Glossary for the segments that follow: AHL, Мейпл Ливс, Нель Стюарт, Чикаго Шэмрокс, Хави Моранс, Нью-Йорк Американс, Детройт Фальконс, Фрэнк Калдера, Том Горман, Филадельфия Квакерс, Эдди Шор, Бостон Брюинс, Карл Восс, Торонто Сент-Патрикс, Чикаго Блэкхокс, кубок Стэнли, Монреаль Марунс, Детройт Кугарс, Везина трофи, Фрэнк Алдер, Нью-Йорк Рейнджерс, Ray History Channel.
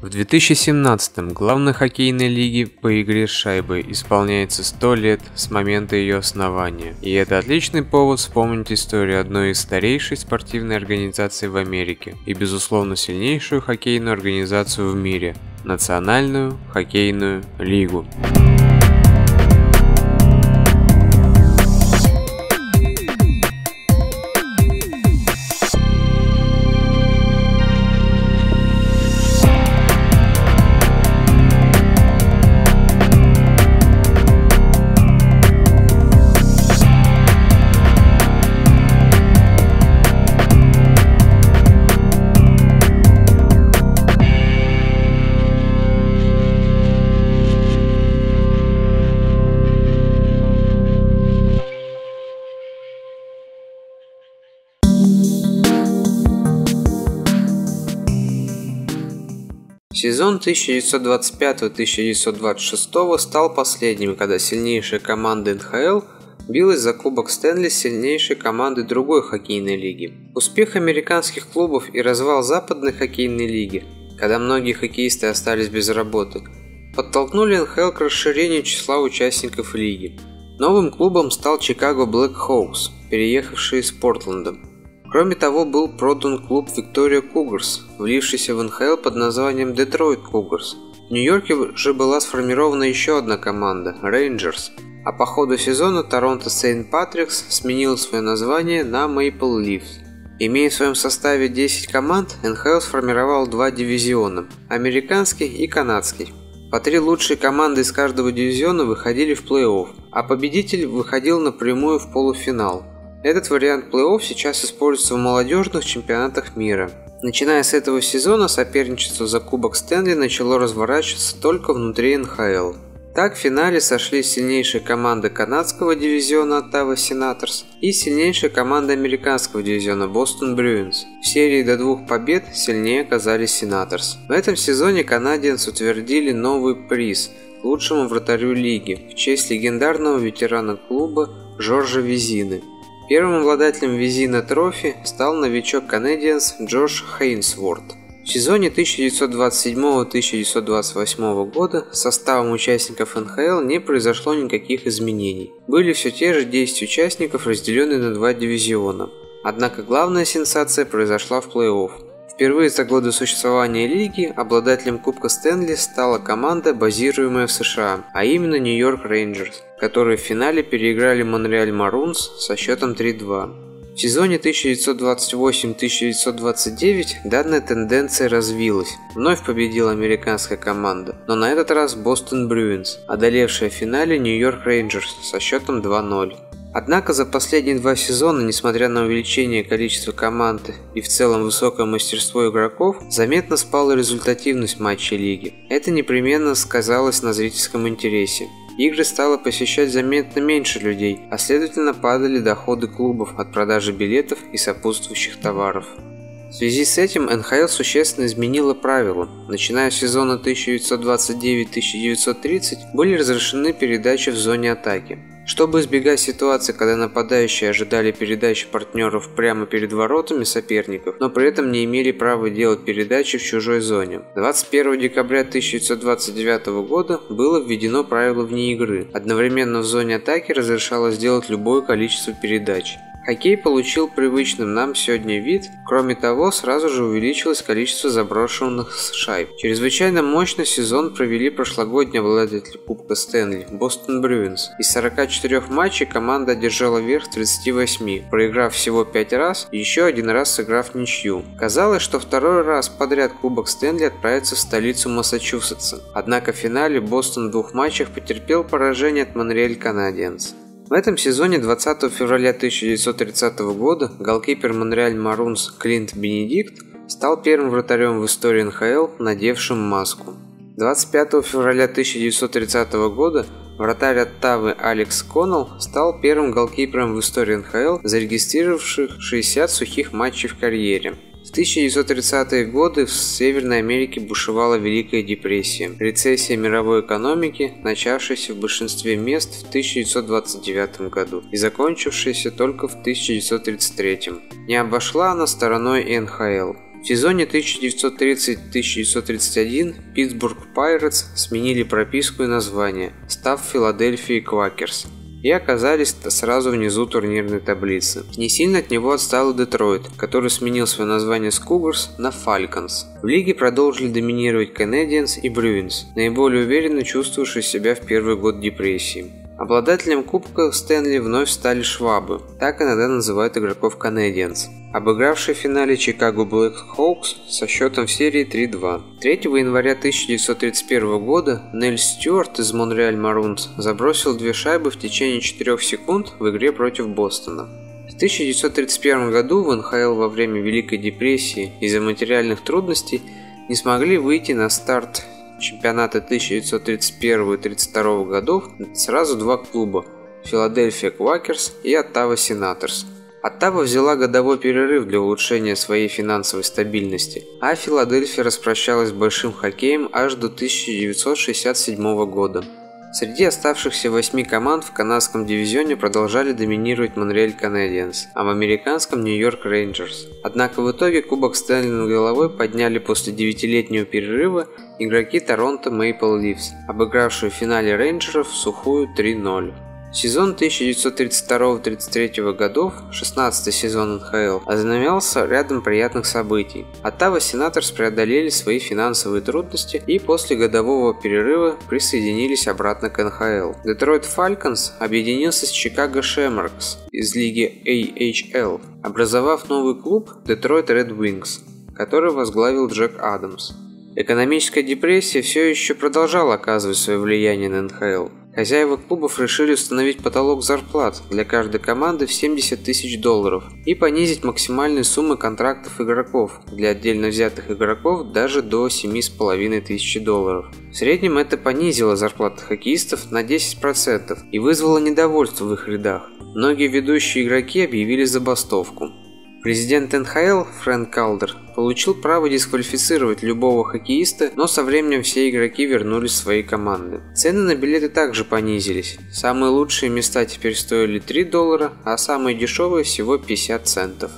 В 2017-м главной хоккейной лиги по игре с шайбой исполняется 100 лет с момента ее основания, и это отличный повод вспомнить историю одной из старейшей спортивной организаций в Америке и, безусловно, сильнейшую хоккейную организацию в мире – Национальную хоккейную лигу. Сезон 1925-1926 стал последним, когда сильнейшая команда НХЛ билась за кубок Стэнли с сильнейшей командой другой хоккейной лиги. Успех американских клубов и развал западной хоккейной лиги, когда многие хоккеисты остались без работы, подтолкнули НХЛ к расширению числа участников лиги. Новым клубом стал Чикаго Блэкхокс, переехавший из Портленда. Кроме того, был продан клуб Виктория Кугарс, влившийся в НХЛ под названием Детройт Кугарс. В Нью-Йорке же была сформирована еще одна команда – Рейнджерс, а по ходу сезона Торонто Сент-Патрикс сменил свое название на Мейпл Ливс. Имея в своем составе 10 команд, НХЛ сформировал два дивизиона – американский и канадский. По три лучшие команды из каждого дивизиона выходили в плей-офф, а победитель выходил напрямую в полуфинал. Этот вариант плей-офф сейчас используется в молодежных чемпионатах мира. Начиная с этого сезона, соперничество за кубок Стэнли начало разворачиваться только внутри НХЛ. Так в финале сошлись сильнейшие команды канадского дивизиона Оттава Сенаторс и сильнейшая команда американского дивизиона Бостон Брюинс. В серии до 2 побед сильнее оказались Сенаторс. В этом сезоне Канадиенс утвердили новый приз – лучшему вратарю лиги в честь легендарного ветерана клуба Жоржа Везины. Первым обладателем Везина трофи стал новичок Канадиенс Джордж Хейнсворт. В сезоне 1927-1928 года составом участников НХЛ не произошло никаких изменений. Были все те же 10 участников, разделенные на два дивизиона. Однако главная сенсация произошла в плей-офф. Впервые за годы существования лиги обладателем Кубка Стэнли стала команда, базируемая в США, а именно Нью-Йорк Рейнджерс, которые в финале переиграли Монреаль Марунс со счетом 3-2. В сезоне 1928-1929 данная тенденция развилась. Вновь победила американская команда, но на этот раз Бостон Брюинс, одолевшая в финале Нью-Йорк Рейнджерс со счетом 2-0. Однако за последние два сезона, несмотря на увеличение количества команд и в целом высокое мастерство игроков, заметно спала результативность матчей лиги. Это непременно сказалось на зрительском интересе. Игры стало посещать заметно меньше людей, а следовательно падали доходы клубов от продажи билетов и сопутствующих товаров. В связи с этим НХЛ существенно изменила правила. Начиная с сезона 1929-1930 были разрешены передачи в зоне атаки. Чтобы избегать ситуации, когда нападающие ожидали передачи партнеров прямо перед воротами соперников, но при этом не имели права делать передачи в чужой зоне, 21 декабря 1929 года было введено правило вне игры. Одновременно в зоне атаки разрешалось делать любое количество передач. Хоккей получил привычным нам сегодня вид, кроме того, сразу же увеличилось количество заброшенных шайб. Чрезвычайно мощный сезон провели прошлогодние обладатели Кубка Стэнли – Бостон Брюинс. Из 44 матчей команда одержала верх в 38, проиграв всего 5 раз и еще один раз сыграв ничью. Казалось, что второй раз подряд Кубок Стэнли отправится в столицу Массачусетса, однако в финале Бостон в двух матчах потерпел поражение от Монреаль Канадиенс. В этом сезоне 20 февраля 1930 года голкипер Монреаль Марунс Клинт Бенедикт стал первым вратарем в истории НХЛ, надевшим маску. 25 февраля 1930 года вратарь Оттавы Алекс Коннелл стал первым голкипером в истории НХЛ, зарегистрировавших 60 сухих матчей в карьере. В 1930-е годы в Северной Америке бушевала Великая депрессия, рецессия мировой экономики, начавшаяся в большинстве мест в 1929 году и закончившаяся только в 1933. Не обошла она стороной НХЛ. В В сезоне 1930-1931 Питтсбург Пайротс сменили прописку и название, став Филадельфией Квакерс, и оказались сразу внизу турнирной таблицы. Не сильно от него отстал и Детройт, который сменил свое название с Кугарс на Фальконс. В лиге продолжили доминировать Канадиенс и Брюинс, наиболее уверенно чувствовавшие себя в первый год депрессии. Обладателем кубка Стэнли вновь стали швабы, так иногда называют игроков Канадиенс, обыгравшие в финале Чикаго Блэкхокс со счетом в серии 3-2. 3 января 1931 года Нель Стюарт из Монреаль Марунс забросил 2 шайбы в течение 4 секунд в игре против Бостона. В 1931 году в НХЛ во время Великой депрессии из-за материальных трудностей не смогли выйти на старт чемпионата 1931-1932 годов сразу 2 клуба – Филадельфия Квакерс и Оттава Сенаторс. Оттава взяла годовой перерыв для улучшения своей финансовой стабильности, а Филадельфия распрощалась с большим хоккеем аж до 1967 года. Среди оставшихся 8 команд в канадском дивизионе продолжали доминировать Монреаль Канадиенс, а в американском Нью-Йорк Рейнджерс. Однако в итоге кубок Стэнли над головой подняли после 9-летнего перерыва игроки Торонто Мейпл Ливс, обыгравшие в финале Рейнджеров в сухую 3-0. Сезон 1932-33 годов, 16-й сезон НХЛ, ознаменовался рядом приятных событий. Оттава Сенаторс преодолели свои финансовые трудности и после годового перерыва присоединились обратно к НХЛ. Детройт Фальконс объединился с Чикаго Шэмрокс из лиги AHL, образовав новый клуб Детройт Red Wings, который возглавил Джек Адамс. Экономическая депрессия все еще продолжала оказывать свое влияние на НХЛ. Хозяева клубов решили установить потолок зарплат для каждой команды в $70 000 и понизить максимальные суммы контрактов игроков для отдельно взятых игроков даже до $7500. В среднем это понизило зарплаты хоккеистов на 10% и вызвало недовольство в их рядах. Многие ведущие игроки объявили забастовку. Президент НХЛ Фрэнк Алдер получил право дисквалифицировать любого хоккеиста, но со временем все игроки вернулись в свои команды. Цены на билеты также понизились. Самые лучшие места теперь стоили $3, а самые дешевые всего 50 центов.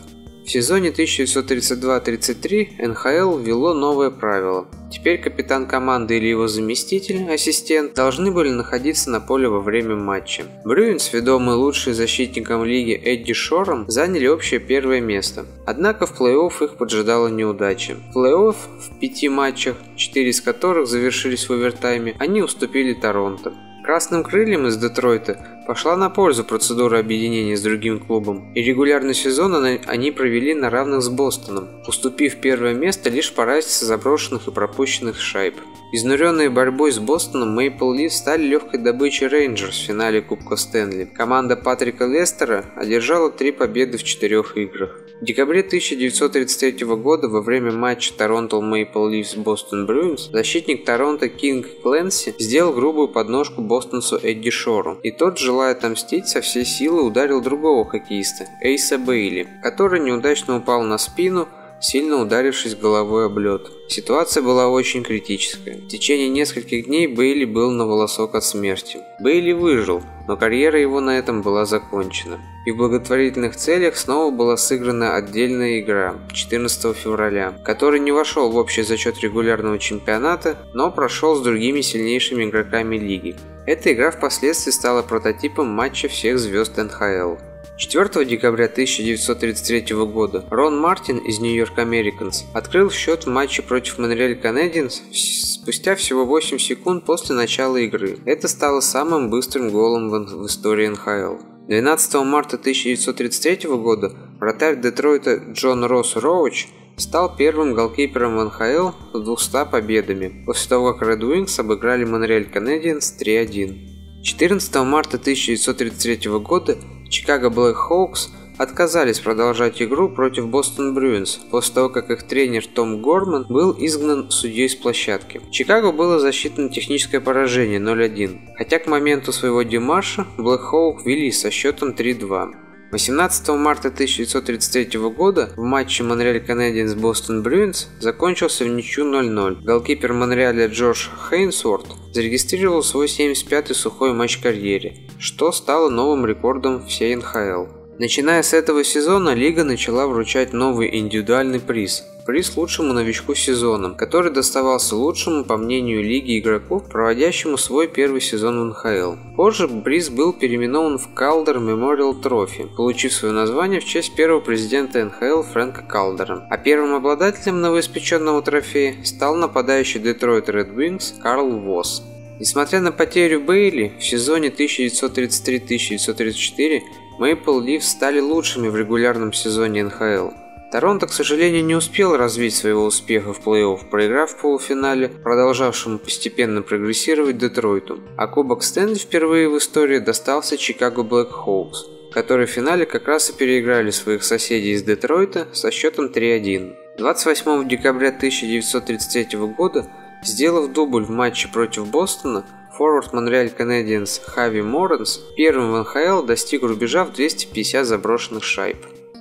В сезоне 1932-33 НХЛ ввело новое правило. Теперь капитан команды или его заместитель, ассистент, должны были находиться на поле во время матча. Брюинс, ведомый лучшим защитником лиги Эдди Шором, заняли общее первое место. Однако в плей-офф их поджидала неудача. В плей-офф в 5 матчах, 4 из которых завершились в овертайме, они уступили Торонто. Красным крыльям из Детройта пошла на пользу процедура объединения с другим клубом, и регулярный сезон они провели на равных с Бостоном, уступив первое место лишь по разнице заброшенных и пропущенных шайб. Изнуренные борьбой с Бостоном, Мейпл Ливс стали легкой добычей Рейнджерс в финале Кубка Стэнли. Команда Патрика Лестера одержала 3 победы в 4 играх. В декабре 1933 года во время матча Торонто Мейпл Ливс Бостон Брюинс защитник Торонто Кинг Кленси сделал грубую подножку бостонцу Эдди Шору, и тот, желая отомстить, со всей силы ударил другого хоккеиста, Эйса Бейли, который неудачно упал на спину, сильно ударившись головой об лед. Ситуация была очень критическая. В течение нескольких дней Бейли был на волосок от смерти. Бейли выжил, но карьера его на этом была закончена. И в благотворительных целях снова была сыграна отдельная игра 14 февраля, который не вошел в общий зачет регулярного чемпионата, но прошел с другими сильнейшими игроками лиги. Эта игра впоследствии стала прототипом матча всех звезд НХЛ. 4 декабря 1933 года Рон Мартин из Нью-Йорк Американс открыл счет в матче против Монреаль Канадиенс спустя всего 8 секунд после начала игры. Это стало самым быстрым голом в истории НХЛ. 12 марта 1933 года вратарь Детройта Джон Росс Роуч стал первым голкипером в НХЛ с 200 победами, после того как Red Wings обыграли Монреаль Канадиенс 3-1. 14 марта 1933 года Чикаго Блэкхокс отказались продолжать игру против Бостон Брюинс после того, как их тренер Том Горман был изгнан судьей с площадки. Чикаго было засчитано техническое поражение 0-1, хотя к моменту своего демарша Блэкхоук вели со счетом 3-2. 18 марта 1933 года в матче Монреаль Канадиенс Бостон Брюинс закончился в ничью 0-0. Голкипер Монреаля Джордж Хейнсворт зарегистрировал свой 75-й сухой матч в карьере, что стало новым рекордом всей НХЛ. Начиная с этого сезона, лига начала вручать новый индивидуальный приз. Приз лучшему новичку сезона, который доставался лучшему, по мнению лиги, игроку, проводящему свой первый сезон в НХЛ. Позже приз был переименован в Calder Memorial Trophy, получив свое название в честь первого президента НХЛ Фрэнка Калдера. А первым обладателем новоиспеченного трофея стал нападающий Детройт Red Wings Карл Восс. Несмотря на потерю Бейли, в сезоне 1933-1934 Мейпл Ливс стали лучшими в регулярном сезоне НХЛ. Торонто, к сожалению, не успел развить своего успеха в плей-офф, проиграв в полуфинале продолжавшему постепенно прогрессировать Детройту, а кубок Стэнли впервые в истории достался Чикаго Блэкхокс, которые в финале как раз и переиграли своих соседей из Детройта со счетом 3-1. 28 декабря 1933 года, сделав дубль в матче против Бостона, форвард Монреаль Канадиенс Хави Моранс первым в НХЛ достиг рубежа в 250 заброшенных шайб.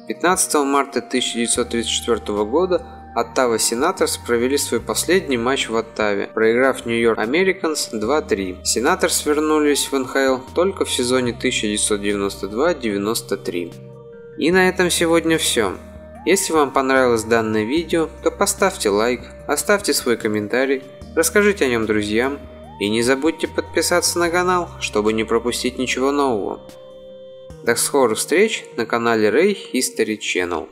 15 марта 1934 года Оттава Сенаторс провели свой последний матч в Оттаве, проиграв Нью-Йорк Американс 2-3. Сенаторс вернулись в НХЛ только в сезоне 1992-93. И на этом сегодня все. Если вам понравилось данное видео, то поставьте лайк, оставьте свой комментарий, расскажите о нем друзьям и не забудьте подписаться на канал, чтобы не пропустить ничего нового. До скорых встреч на канале Ray History Channel.